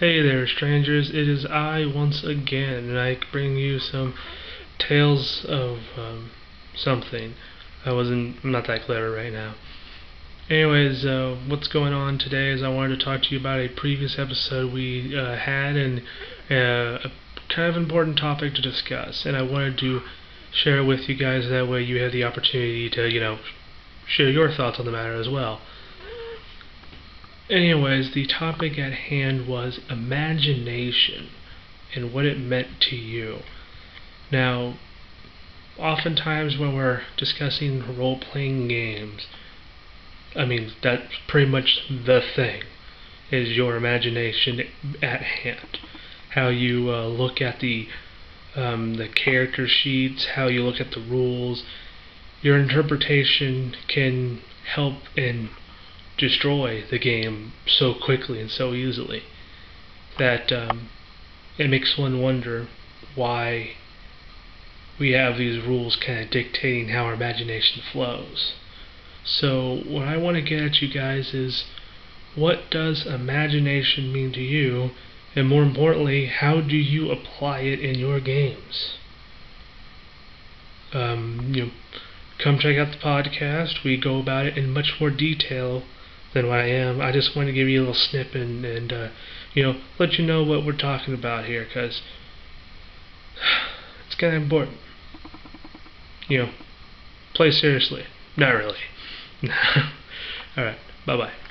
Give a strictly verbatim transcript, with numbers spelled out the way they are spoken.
Hey there, strangers, it is I once again, and I bring you some tales of um, something. I wasn't, I'm not that clever right now. Anyways, uh, what's going on today is I wanted to talk to you about a previous episode we uh, had, and uh, a kind of important topic to discuss, and I wanted to share it with you guys, that way you had the opportunity to, you know, share your thoughts on the matter as well. Anyways, the topic at hand was imagination and what it meant to you. Now, oftentimes when we're discussing role-playing games, I mean, that's pretty much the thing, is your imagination at hand. How you uh, look at the, um, the character sheets, how you look at the rules. Your interpretation can help in destroy the game so quickly and so easily that um, it makes one wonder why we have these rules kind of dictating how our imagination flows. So what I want to get at you guys is, what does imagination mean to you, and more importantly, how do you apply it in your games? Um, you know, come check out the podcast. We go about it in much more detail than what I am. I just want to give you a little snip and, and uh, you know, let you know what we're talking about here, because it's kind of important. You know, play seriously. Not really. Alright, bye-bye.